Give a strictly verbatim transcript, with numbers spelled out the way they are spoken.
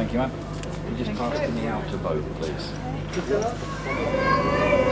Thank you, ma'am. Can you just pass me out to vote, please?